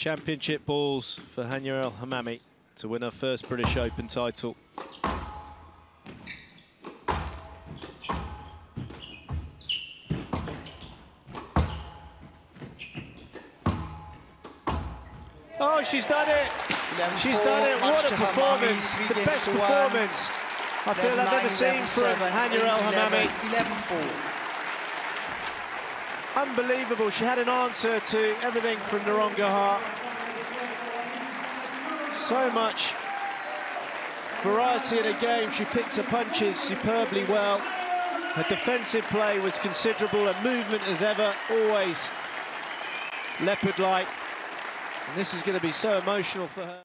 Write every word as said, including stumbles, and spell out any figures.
championship balls for Hania El Hammamy to win her first British Open title. Oh, she's done it. She's done it. What a performance. The best performance I feel I've ever seen from Hania El Hammamy. eleven four. Unbelievable. She had an answer to everything from Naronga Hart. So much variety in her game. She picked her punches superbly well. Her defensive play was considerable. Her movement, as ever, always leopard-like. And this is going to be so emotional for her.